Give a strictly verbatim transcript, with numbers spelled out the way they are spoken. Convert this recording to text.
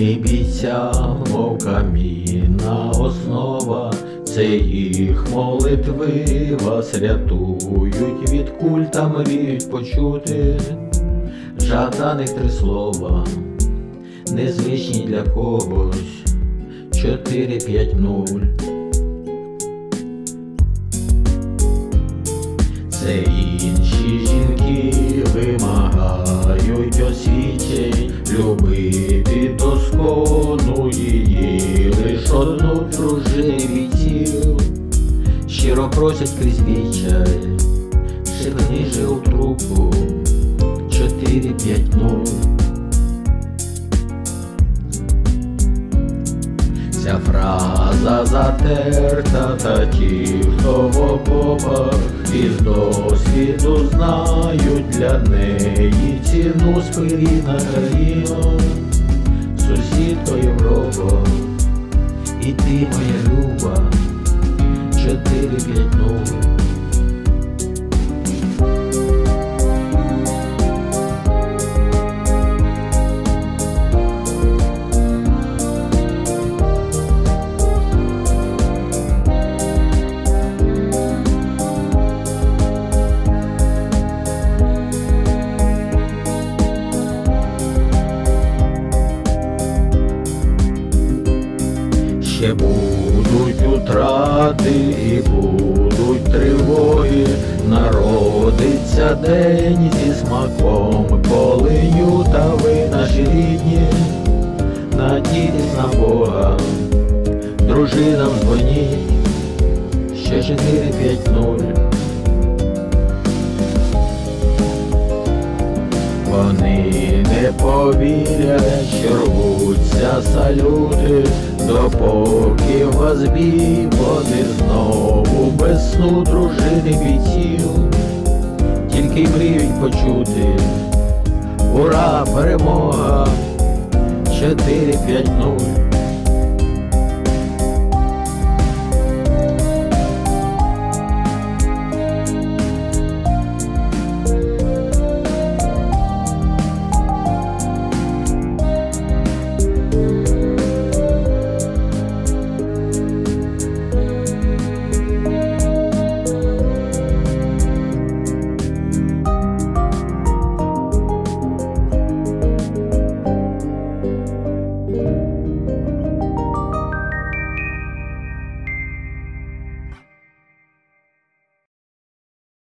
не бійся, мов камінна основа, це їх молитви вас рятують від куль та мріють почути жаданих три слова, незвичні для когось, чотири п'ять нуль. Це інші жінки вимагають освічень, любити доскону її, лиш одну дружині тіл, щиро просять крізь відчай, шибни же у трубку, чотири п'ять нуль. Ця фраза затерта, та ті, хто в окопах із досвіду знають, для неї ціну спиріна країна, сусідко Європа, і ти, моя люба, чотири п'ять нуль. Ще будуть утрати і будуть тривоги, народиться день зі смаком полиню, та ви, наші рідні, надійтесь на Бога, дружинам дзвоніть, ще чотири п'ять нуль. Вони не повірять, що рвуться салюти, допоки в вас бій, вони знову без сну дружини бійців, тільки й мріють почути «Ура, перемога! чотири п'ять нуль».